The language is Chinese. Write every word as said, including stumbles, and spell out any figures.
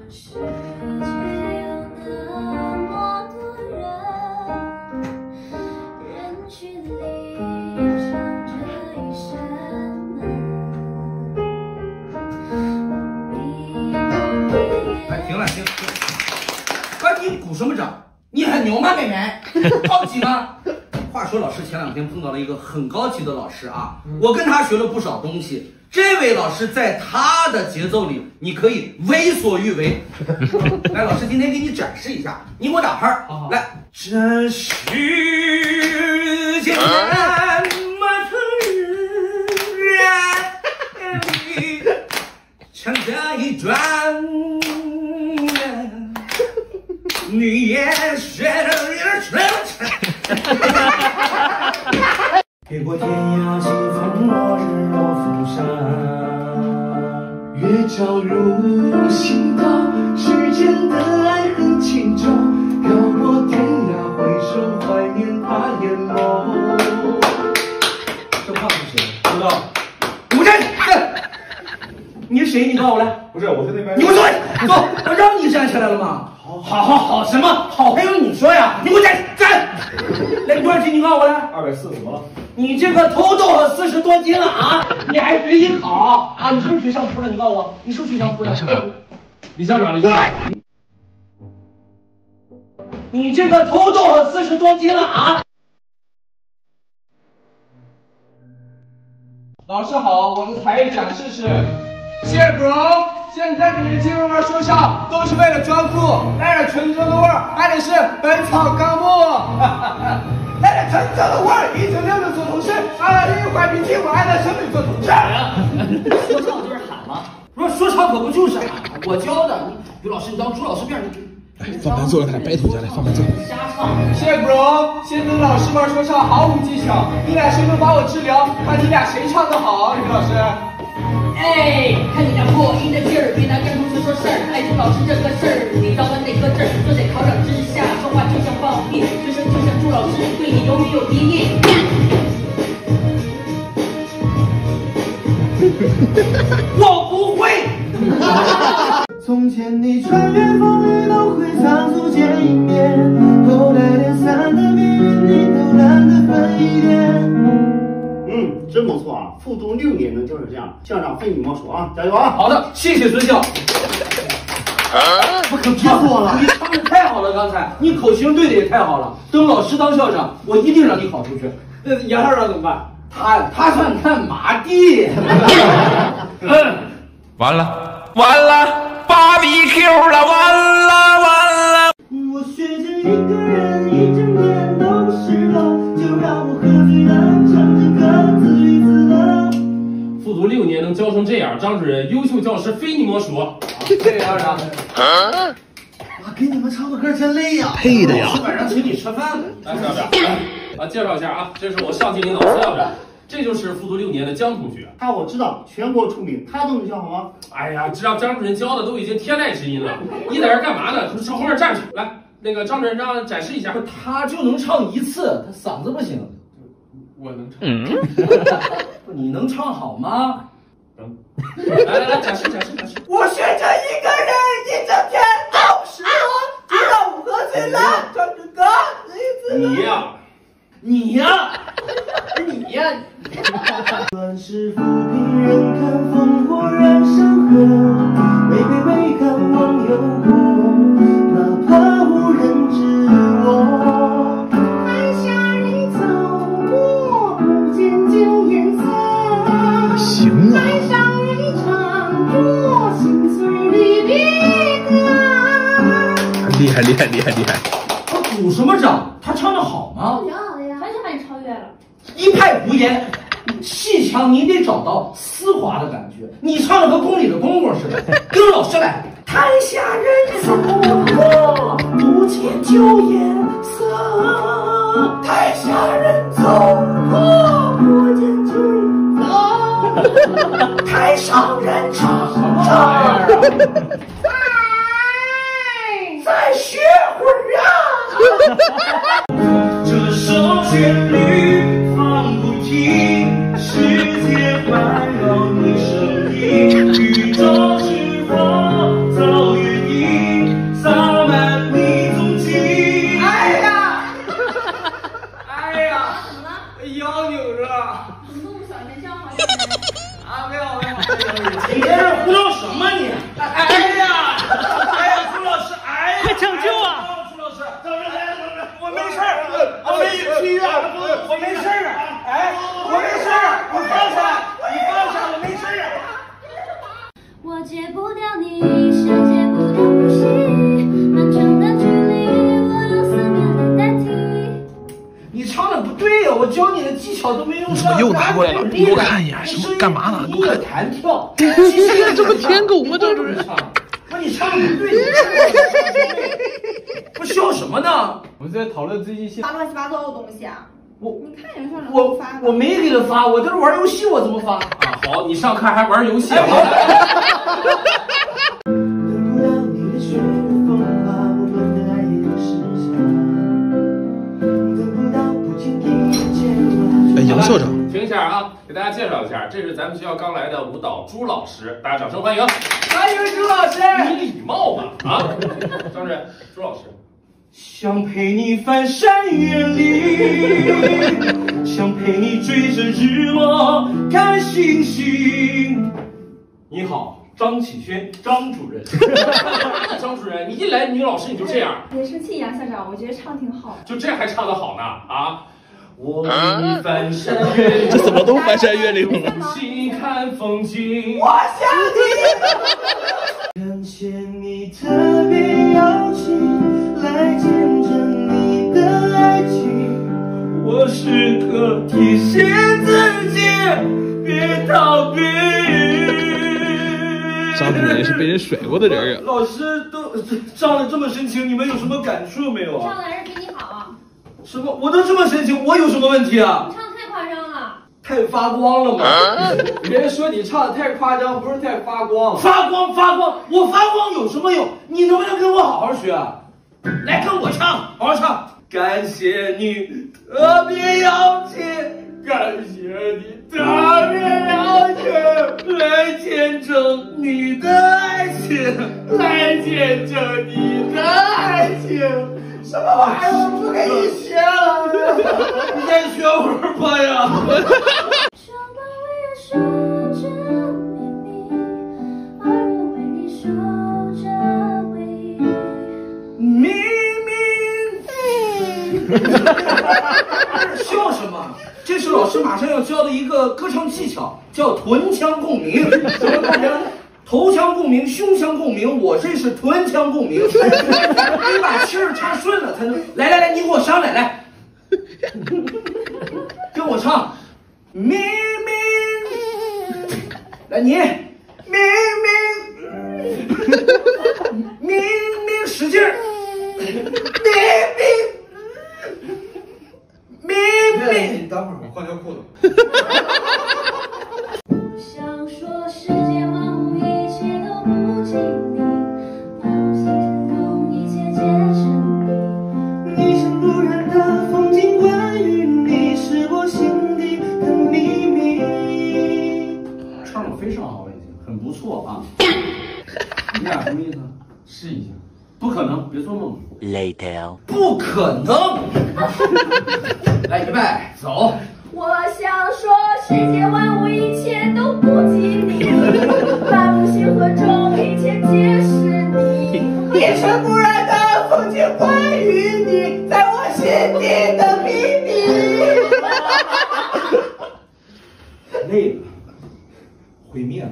哎，停了，停停！哎，你鼓什么掌？你很牛吗，美眉？好奇吗？话说，老师前两天碰到了一个很高级的老师啊，我跟他学了不少东西。这位老师在他的节奏里，你可以为所欲为。来，老师今天给你展示一下，你给我打拍儿。好好来，这世界那么突然，像这一转。 你也学着点蠢蠢。越过天涯起风落日落风沙，越照入心道，世间的爱恨情仇，飘过天涯回首，怀念怕眼眸。这胖子谁？不知道。吴镇，你是谁？你告我来。不是，我在那边。你给我坐下，走，我让你站起来了吗？ 好好好，什么好？还用你说呀？你给我站站！来，多少斤？你告诉我来。二百四怎么了？你这个头都了四十多斤了啊！你还随意跑啊？你是不是学相扑了？你告诉我，你是不是学相扑了？李校长，李校长，你这个头都了四十多斤了啊！老师好，我们才艺展示是谢哥。 现在给您进入玩说唱，都是为了装酷，带着纯正的味儿，爱的是《本草纲目》带着纯正的味儿，一九六的左同事，爱了这一坏脾气，我爱了生命左同志。说唱就是喊吗？不是，说唱可不就是喊？我教的，于老师，你当朱老师面你。 哎，放盘坐下来，拜托下来，放盘坐。瞎唱，谢bro， 先跟老师玩说唱毫无技巧，你俩谁能把我治疗？看你俩谁唱得好，于老师。哎，看你俩破音的劲儿，别拿跟同学说事儿。哎，朱老师这个事儿，你早晚得搁这儿，坐在考场之下，说话就像放屁，学生就像朱老师，对你有没有敌意？我不会。从前你穿越风雨都会仓促见一面，后来连散的命运你都懒得分一点。嗯，真不错啊，复读六年呢就是这样，校长非你莫属啊，加油啊！好的，谢谢孙校。我可别说了，你唱的太好了，刚才你口型对的也太好了。等老师当校长，我一定让你考出去。那杨校长怎么办？他他算看马的。嗯，完了，完了。 芭比 Q 了，完了完了！我学着一个人一整天都不是了，就让我喝醉了，唱着歌自娱自乐。复读六年能教成这样，张主任，优秀教师非你莫属。谢谢校长。啊！我给你们唱的歌真累呀、啊。配的呀。晚上请你吃饭了。来，校长，啊，介绍一下啊，这是我上级领导孙校长。 这就是复读六年的姜同学，他我知道全国出名，他都能教好吗？哎呀，知道张主任教的都已经天籁之音了，你在这干嘛呢？上后面站去，来，那个张主任让展示一下，他就能唱一次，他嗓子不行。我能唱，嗯、你能唱好吗？嗯、来来来，展示展示展示。我学着一个人一整天都是我，直到我喝醉了，唱着歌自娱自乐。你呀、啊，你呀、啊。 你呀！乱世浮萍，人看烽火燃山河，每杯杯看忘忧国，哪怕无人知我。海峡里走过，不见旧颜色。行啊！海上人唱过，心碎离别歌。厉害厉害厉害厉害！他鼓什么掌？他唱的好吗？挺好的呀，完全把你超越了。 一派胡言，戏腔你得找到丝滑的感觉，你唱的和宫里的公公似的。跟着老师来，台下人走过，不见旧颜色。台下人走过，不见旧颜色。台上人唱着，再学会啊！这首旋律。 世界环绕你身影，宇宙之火早已。巧都没用上。怎么又拿过来了？你给我看一眼，什么干嘛呢？给我看。弹跳，这不舔狗吗？这不是。 那你唱的不对，不笑什么呢？我们在讨论最近新发乱七八糟的东西啊！我你看人上我我没给他发，我这是玩游戏，我怎么发啊？好，你上看还玩游戏？哎，杨校长，听一下啊，给大家介绍一下，这是咱们学校刚来的舞蹈朱老师，大家掌声欢迎。 欢迎朱老师，你礼貌吧啊！张震，朱老师，想陪你翻山越岭，想陪你追着日落看星星。你好，张启轩，张主任。张主任，你一来女老师你就这样，别生气，杨校长，我觉得唱挺好的。就这还唱得好呢啊！ 我们翻山越岭，这怎么都翻山越岭了？细看风景，我想你。感谢你特别邀请，来见证你的爱情。我时刻提醒自己，别逃避。张主任也是被人甩过的人啊。老师都唱的这么深情，你们有什么感触没有啊？唱的还是比你好啊。 什么？我都这么深情，我有什么问题啊？你唱的太夸张了，太发光了吗？啊、人家说你唱的太夸张，不是太发光。发光发光，我发光有什么用？你能不能跟我好好学？来跟我唱，好好唱。感谢你特别邀请，感谢你特别邀请，来见证你的爱情，来见证你的爱情。 什么玩意儿？我不跟你学了，你再学会儿吧呀！明明，笑什么？这是老师马上要教的一个歌唱技巧，叫臀腔共鸣。什么共鸣？ 头腔共鸣，胸腔共鸣，我这是臀腔共鸣。你把气儿插顺了才能。来来来，你给我上来来，跟我唱。明明，来你，明明，明明使劲儿，明明，明明。你等会儿，我换条裤子。不想说是。 试一下，不可能，别做梦。Later， 不可能。来，预备，走。我想说，世界万物一切都不及你，万物星河中一切皆是你。一尘不染的风景关于你，在我心底的秘密。累了，毁灭了。